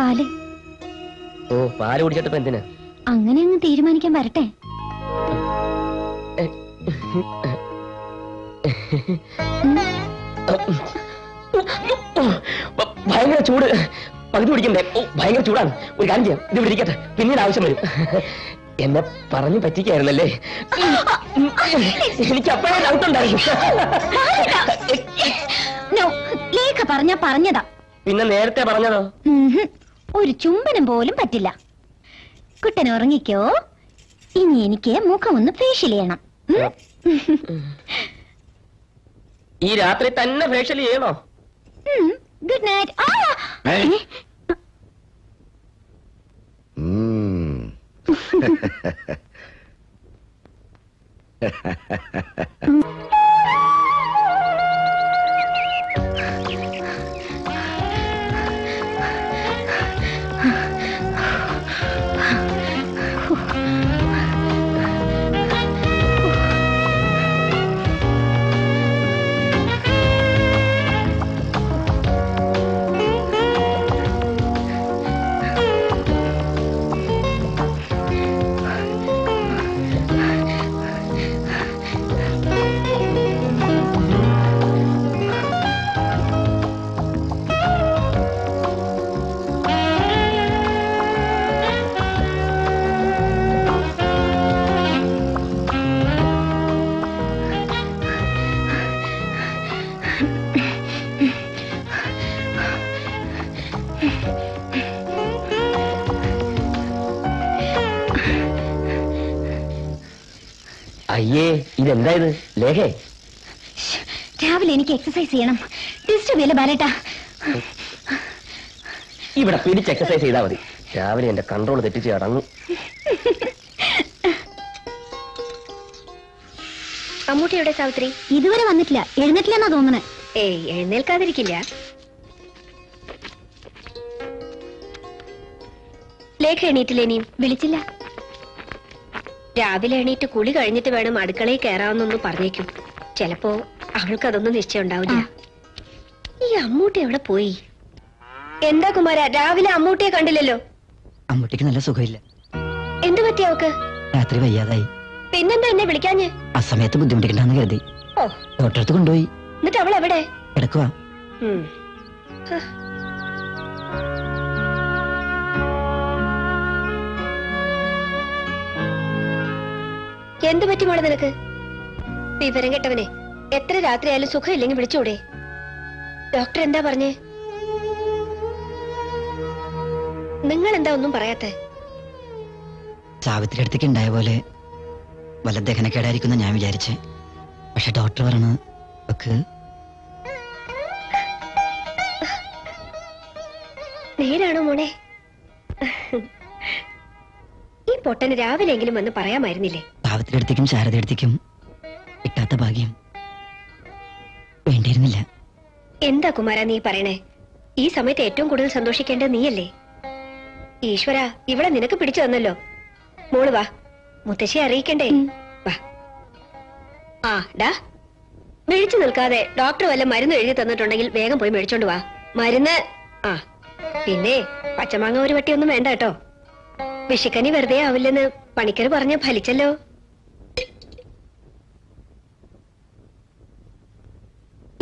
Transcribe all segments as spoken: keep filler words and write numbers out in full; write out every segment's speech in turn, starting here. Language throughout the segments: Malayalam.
പാല്. ഓ പാല് കുടിച്ചിട്ട് എന്തിനാ? അങ്ങനെ അങ്ങ് തീരുമാനിക്കാൻ വരട്ടെ. ഭയങ്കര ചൂട്, പകുതി കുടിക്കണ്ടേ? ഓ ഭയങ്കര ചൂടാണ്. ഒരു കാര്യം ചെയ്യാം, ഇത് വിളിക്കട്ടെ, പിന്നീട് ആവശ്യം വരും. എന്നെ പറഞ്ഞു പറ്റിക്കായിരുന്നല്ലേ? എനിക്ക് അപ്പോഴേ ഡൗട്ട് ഉണ്ടായിരുന്നു. പറഞ്ഞതാ പിന്നെ നേരത്തെ പറഞ്ഞതോ? ഒരു ചുംബനം പോലും പറ്റില്ല. കുട്ടൻ ഉറങ്ങിക്കോ, ഇനി എനിക്ക് മുഖം ഒന്ന് ഫേഷ്യൽ ചെയ്യണം. ഈ രാത്രി തന്നെ ഫേഷ്യൽ ചെയ്യണോ? Good night. അയ്യേ, ഇതെന്തായത് ലേഖേ? രാവിലെ എനിക്ക് എക്സസൈസ് ചെയ്യണം. ഡിസ്റ്റർബ് ചെയ്യല്ലേ ബാലേട്ടാ? ഇവിടെ പിടിച്ച് എക്സസൈസ് ചെയ്താൽ മതി. രാവിലെ എന്റെ കൺട്രോൾ തെറ്റിച്ച് കടന്നു. അമ്മൂട്ടി എവിടെ സാവിത്രി? ഇതുവരെ വന്നിട്ടില്ല. എഴുന്നേറ്റില്ലെന്നാ തോന്നണേ. ഏയ് എഴുന്നേൽക്കാതിരിക്കില്ല. ലേഖ എണീറ്റില്ല? ഇനിയും വിളിച്ചില്ല. രാവിലെ എണീറ്റ് കുളി കഴിഞ്ഞിട്ട് വേണം അടുക്കളയിൽ കയറാമെന്നൊന്ന് പറഞ്ഞേക്കും. ചിലപ്പോ അവൾക്ക് അതൊന്നും നിശ്ചയം ഉണ്ടാവില്ല. ഈ അമ്മൂട്ടി എവിടെ പോയി? എന്താ കുമാര, രാവിലെ അമ്മൂട്ടിയെ കണ്ടില്ലല്ലോ? അമ്മൂട്ടിക്ക് നല്ല സുഖമില്ല. എന്ത് പറ്റി അവക്ക്? രാത്രി വയ്യാതായി. പിന്നെന്താ എന്നെ വിളിക്കാഞ്ഞ്? ആ സമയത്ത് ബുദ്ധിമുട്ടിക്കണ്ടെന്ന് കരുതി ഡോക്ടറെ അടുത്ത് കൊണ്ടുപോയി. എന്നിട്ട് അവൾ എവിടെ കിടക്കുക? എന്ത് പറ്റി മോളെ നിനക്ക്? വിവരം കേട്ടവനെ, എത്ര രാത്രിയായാലും സുഖമില്ലെങ്കിൽ വിളിച്ചൂടെ? ഡോക്ടർ എന്താ പറഞ്ഞേ? നിങ്ങൾ എന്താ ഒന്നും പറയാത്ത? സാവിത്രി അടുത്തേക്ക് ഉണ്ടായ പോലെ വല്ല ദഹനക്കേടായിരിക്കുന്ന ഞാൻ വിചാരിച്ചേ. പക്ഷെ ഡോക്ടർ പറഞ്ഞു നേരാണോ മോളെ? ഈ പൊട്ടന് രാവിലെ എങ്കിലും വന്ന് പറയാമായിരുന്നില്ലേ? ഭാവത്തിനടുത്തേക്കും ശാരദയടുത്തേക്കും കിട്ടാത്ത ഭാഗ്യം വേണ്ടിയിരുന്നില്ല. എന്താ കുമാര നീ പറയണേ? ഈ സമയത്ത് ഏറ്റവും കൂടുതൽ സന്തോഷിക്കേണ്ട നീയല്ലേ? ഈശ്വര, ഇവിടെ നിനക്ക് പിടിച്ചു തന്നല്ലോ. മോള് വാ, മുത്തശ്ശിയെ അറിയിക്കണ്ടേ? വാ. ആ ഡാ, മേടിച്ചു നിൽക്കാതെ ഡോക്ടർ വല്ല മരുന്ന് എഴുതി തന്നിട്ടുണ്ടെങ്കിൽ വേഗം പോയി മേടിച്ചോണ്ട് വാ മരുന്ന്. ആ പിന്നെ പച്ചമാങ്ങ ഒരു വട്ടിയൊന്നും വേണ്ട കേട്ടോ. വിഷിക്കനി വെറുതെ ആവില്ലെന്ന് പണിക്കർ പറഞ്ഞ ഫലിച്ചല്ലോ.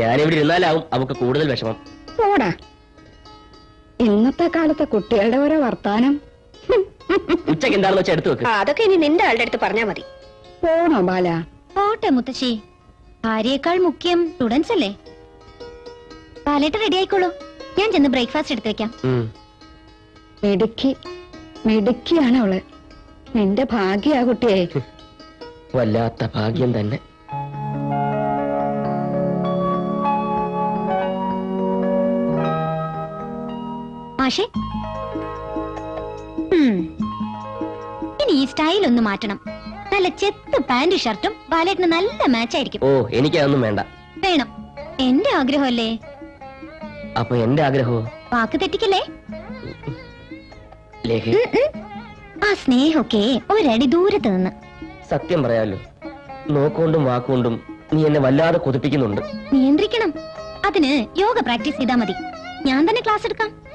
ഞാനിവിടെ ഇരുന്നാലാവും അവക്ക് കൂടുതൽ വിഷമം. പോടാ, ഇന്നത്തെ കാലത്തെ കുട്ടികളുടെ ഓരോ വർത്താനം. ഉച്ചക്ക് എന്താണെന്ന് വെച്ചാൽ എടുത്തു വെക്ക്. അതൊക്കെ ഇനി നിന്റെ ആളുടെ അടുത്ത് പറഞ്ഞാ മതി. പോണോ ബാല? പോട്ടെ മുത്തശ്ശി, ഭാര്യയേക്കാൾ മുഖ്യം സ്റ്റുഡൻസ് അല്ലേ? ബാലേട്ട റെഡി ആയിക്കോളൂ, ഞാൻ ചെന്ന് ബ്രേക്ക്ഫാസ്റ്റ് എടുത്ത് വെക്കാം. മിടുക്കി മിടുക്കിയാണ് അവള്. നിന്റെ ഭാഗ്യ കുട്ടിയെ. വല്ലാത്ത ഭാഗ്യം തന്നെ. മാഷേ, സ്റ്റൈൽ ഒന്ന് മാറ്റണം. നല്ല ചെത്ത് പാന്റ് ഷർട്ടും ബാലേറ്റിന് നല്ല മാച്ച് ആയിരിക്കും. ഓ, എനിക്ക് അതൊന്നും വേണ്ട. വേണം, എന്റെ ആഗ്രഹമല്ലേ. അപ്പൊ എന്റെ ആഗ്രഹമോ? വാക്ക് തെറ്റിക്കല്ലേ. ആ സ്നേഹമൊക്കെ ഒരടി ദൂരത്ത് നിന്ന്. സത്യം പറയാലോ, നോക്കൊണ്ടും വാക്കൊണ്ടും നീ എന്നെ വല്ലാതെ കൊതിപ്പിക്കുന്നുണ്ട്. നിയന്ത്രിക്കണം, അതിന് യോഗ പ്രാക്ടീസ് ചെയ്താൽ മതി. ഞാൻ തന്നെ ക്ലാസ് എടുക്കാം.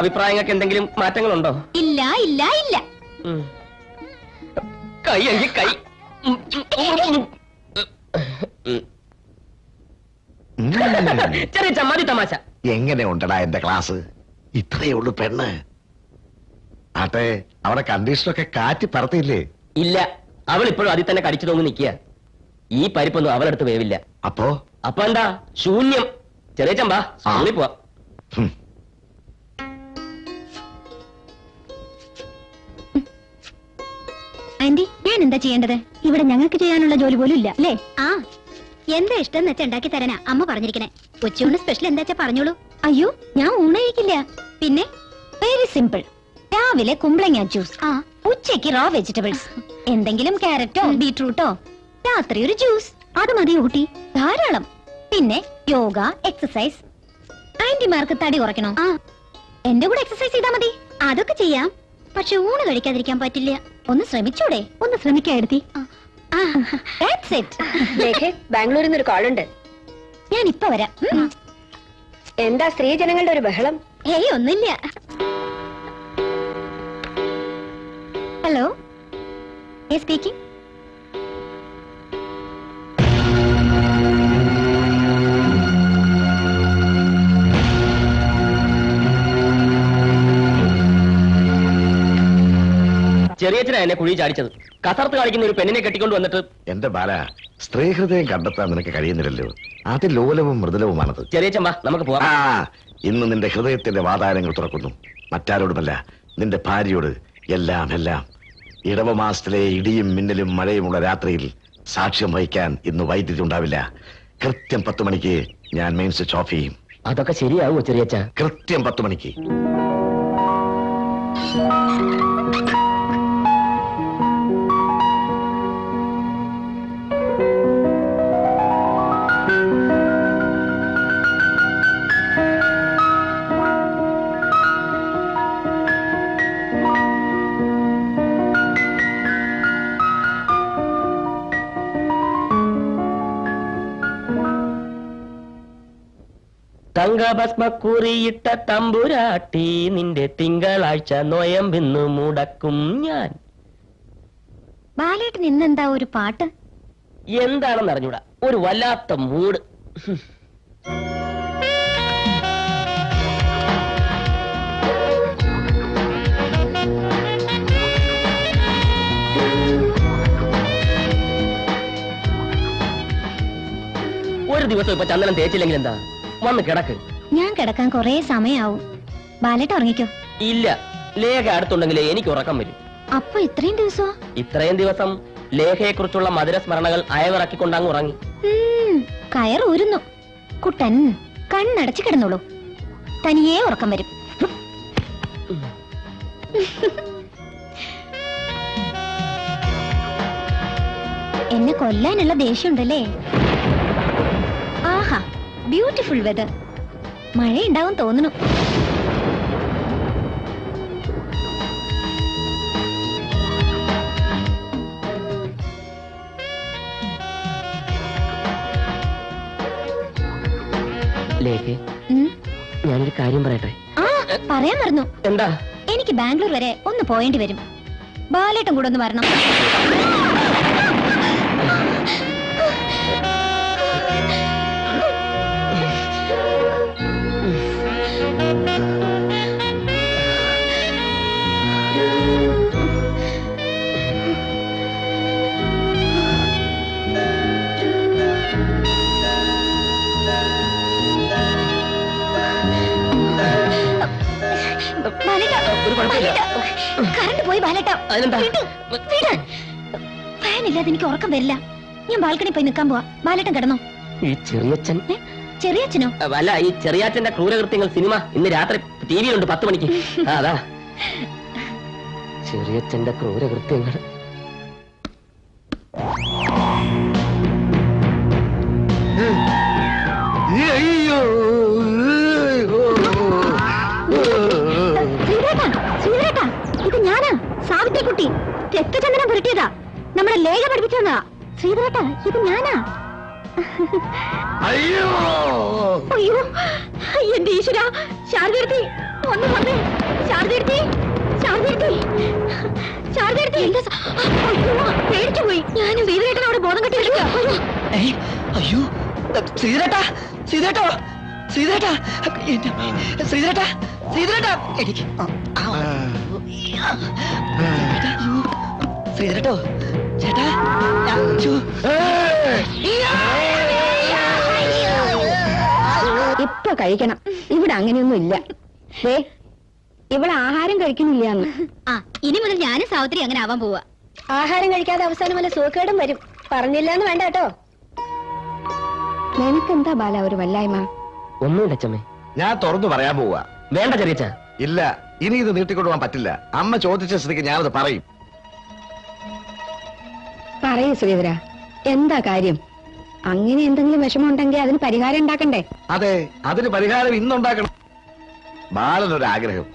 അഭിപ്രായങ്ങൾക്ക് എന്തെങ്കിലും മാറ്റങ്ങളുണ്ടോ? ഇല്ല ഇല്ല ഇല്ല. കൈ അയ്യ കൈ. ചെറിയ ചമ്മാതി തമാശ. എങ്ങനെ ഉണ്ടടാ എന്റെ ക്ലാസ്? ഇത്രയേ ഉള്ളു പെണ്ണ്. ആട്ടെ, അവിടെ കണ്ടീഷനൊക്കെ കാറ്റി പറത്തിയില്ലേ? ഇല്ല, അവൾ ഇപ്പോഴും അതിൽ തന്നെ കടിച്ചു തോന്നി നിൽക്കുക. ഈ പരിപ്പൊന്നും അവളടുത്ത് വേവില്ല. അപ്പോ അപ്പൊ എന്താ? ശൂന്യം. ചെറിയ ചമ്പാ, സ്കൂളിൽ പോവാ. ആന്റി, ഞാൻ എന്താ ചെയ്യേണ്ടത്? ഇവിടെ ഞങ്ങൾക്ക് ചെയ്യാനുള്ള ജോലി പോലും ഇല്ല അല്ലേ? ആ, എന്താ ഇഷ്ടം എന്ന് വെച്ചാ ഉണ്ടാക്കി തരാനാ അമ്മ പറഞ്ഞിരിക്കണേ. ഉച്ചയൂണ് സ്പെഷ്യൽ എന്താ വെച്ചാ പറഞ്ഞോളൂ. അയ്യോ, ഞാൻ ഊണയിക്കില്ല. പിന്നെ വെരി സിമ്പിൾ. രാവിലെ കുമ്പളങ്ങ ജ്യൂസ്, ആ ഉച്ചയ്ക്ക് റോ വെജിറ്റബിൾസ്, എന്തെങ്കിലും ക്യാരറ്റോ ബീട്രൂട്ടോ, രാത്രി ഒരു ജ്യൂസ്. അത് മതി ഊട്ടി, ധാരാളം. പിന്നെ യോഗ, എക്സസൈസ്. ആന്റിമാർക്ക് തടി കുറയ്ക്കണോ? ആ, എന്റെ കൂടെ എക്സസൈസ് ചെയ്താൽ മതി. അതൊക്കെ ചെയ്യാം, പക്ഷെ ഊണ് കഴിക്കാതിരിക്കാൻ പറ്റില്ല. ഒന്ന് ശ്രമിച്ചൂടെ? ഒന്ന് ശ്രമിക്കായിരുത്തി. ബാംഗ്ലൂരിൽ നിന്നൊരു കോളുണ്ട്, ഞാൻ ഇപ്പൊ വരാം. എന്താ സ്ത്രീജനങ്ങളുടെ ഒരു ബഹളം? ഏയ്, ഒന്നുമില്ല. ഹലോ, ഏ സ്പീക്കിംഗ്. ചെറിയച്ഛനാ എന്നെ കുഴി ചാടിച്ചത്. കസർത്ത് കാണിക്കുന്ന ഒരു പെണ്ണിനെ കെട്ടിക്കൊണ്ട് വന്നിട്ട്. എന്റെ ബാല, സ്ത്രീ ഹൃദയം കണ്ടെത്താൻ നിനക്ക് കഴിയുന്നില്ലല്ലോ. അത് ലോലവും മൃദുലവുമാണത്. ചെറിയച്ഛൻ വാ, നമുക്ക് പോവാം. ഇന്ന് നിന്റെ ഹൃദയത്തിന്റെ വാതാരങ്ങൾ തുറക്കുന്നു. മറ്റാരോടുമല്ല, നിന്റെ ഭാര്യയോട്. എല്ലാം എല്ലാം ഇടവ മാസത്തിലെ ഇടിയും മിന്നലും മഴയുമുള്ള രാത്രിയിൽ സാക്ഷ്യം വഹിക്കാൻ ഇന്ന് വൈദ്യുതി ഉണ്ടാവില്ല. കൃത്യം പത്ത് മണിക്ക് ഞാൻ മെയിൻ സ്വിച്ച് ഓഫ് ചെയ്യും. അതൊക്കെ ശരിയാവോ ചെറിയച്ഛ? കൃത്യം പത്ത് മണിക്ക്. തങ്കഭസ്മ കുറിയിട്ട തമ്പുരാട്ടി, നിന്റെ തിങ്കളാഴ്ച നോയമ്പിന്ന് മുടക്കും ഞാൻ. ബാലേട്ടൻ ഇന്നെന്താ ഒരു പാട്ട്? എന്താണെന്ന് അറിഞ്ഞൂടാ, ഒരു വല്ലാത്ത മൂഡ്. ഒരു ദിവസം ഇപ്പൊ ചന്ദനം തേച്ചില്ലെങ്കിൽ എന്താ? വന്ന് കിടക്ക്. ഞാൻ കിടക്കാൻ കൊറേ സമയാവും. ബാലേട്ട ഉറങ്ങിക്കോ? ഇല്ല, ലേഖ അടുത്തുണ്ടെങ്കിലേ എനിക്ക് ഉറക്കം വരും. അപ്പൊ ഇത്രയും ദിവസം ഇത്രയും ദിവസം ലേഖയെ കുറിച്ചുള്ള മധുര സ്മരണകൾ അയവിറക്കിക്കൊണ്ടങ്ങ് ഉറങ്ങി. കയറൂരുന്നു കുട്ടൻ. കണ്ണടച്ചു കിടന്നുള്ളൂ, തനിയേ ഉറക്കം വരും. എന്നെ കൊല്ലാനുള്ള ദേഷ്യമുണ്ടല്ലേ? ആഹാ, ബ്യൂട്ടിഫുൾ വെതർ. മഴയുണ്ടാവും തോന്നുന്നു. ഞാനൊരു കാര്യം പറയട്ടെ? ആ, പറയാൻ മറന്നു. എന്താ? എനിക്ക് ബാംഗ്ലൂർ വരെ ഒന്ന് പോയേണ്ടി വരും. ബാലേട്ടൻ കൂടെ ഒന്ന് വരണം. ക്രൂരകൃത്യങ്ങൾ സിനിമ ഇന്ന് രാത്രി ടി വിയിലുണ്ട് പത്ത് മണിക്ക്. അതാ ചെറിയച്ഛന്റെ ക്രൂരകൃത്യങ്ങൾ. ഇത് ഞാനാ സാവിത്രിക്കുട്ടി, രക്തചന്ദനം പുരട്ടിയതാ, നമ്മളെ ലേഖ പഠിപ്പിച്ചതാ. ശ്രീധരേട്ടാ ഇത് ഞാനാ. അയ്യോ അയ്യോ എന്റെ ഈശ്വര, ശാരദീർത്തി ഒന്ന് വന്നേ, ശാരദീർത്തി ശാരദീർത്തി ശാരദീർത്തി പേടിച്ചു പോയി ഞാനും. ശ്രീധരേട്ടൻ അവിടെ ബോധം കെട്ടി എടുക്കാം. അയ്യോ ശ്രീധരേട്ടാ ശ്രീധരേട്ടോ ശ്രീധരേട്ടാ ശ്രീധരേട്ടാ ശ്രീധരേട്ടാ എനിക്ക് ശ്രീധരട്ടോ ചേട്ടാ ഇപ്പൊ കഴിക്കണം. ഇവിടെ അങ്ങനെയൊന്നും ഇല്ല. ഇവിടെ ആഹാരം കഴിക്കുന്നില്ല. ഇനി മുതൽ ഞാനും സാവിത്രി അങ്ങനെ ആവാൻ പോവാ. ആഹാരം കഴിക്കാതെ അവസാനം വല്ല സൂക്കേടും വരും. പറഞ്ഞില്ലാന്ന് വേണ്ട കേട്ടോ. എനിക്കെന്താ ബാല ഒരു വല്ലായ്മ? ഒന്നും ഞാൻ തുറന്നു പറയാൻ പോവാ. വേണ്ട ചെറിയച്ച, ഇല്ല, ഇനി ഇത് നീട്ടിക്കൊണ്ടുപോകാൻ പറ്റില്ല. അമ്മ ചോദിച്ച സ്ഥിതിക്ക് ഞാനത് പറയും. പറയൂ ശ്രീധര, എന്താ കാര്യം? അങ്ങനെ എന്തെങ്കിലും വിഷമം ഉണ്ടെങ്കിൽ അതിന് പരിഹാരം ഉണ്ടാക്കണ്ടേ? അതെ, അതിന് പരിഹാരം ഇന്നുണ്ടാക്കണം. ബാലനൊരാഗ്രഹം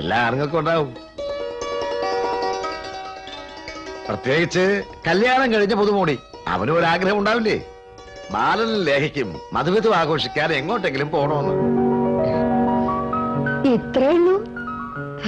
എല്ലാ ആണുങ്ങൾക്കും ഉണ്ടാവും, പ്രത്യേകിച്ച് കല്യാണം കഴിഞ്ഞ പുതുമോടി. അവനും ഒരാഗ്രഹം ഉണ്ടാവില്ലേ, ബാലനും ലേഖയ്ക്കും മധുവിധം ആഘോഷിക്കാൻ എങ്ങോട്ടെങ്കിലും പോകണമെന്ന്. ഇത്രേ ഉള്ളൂ.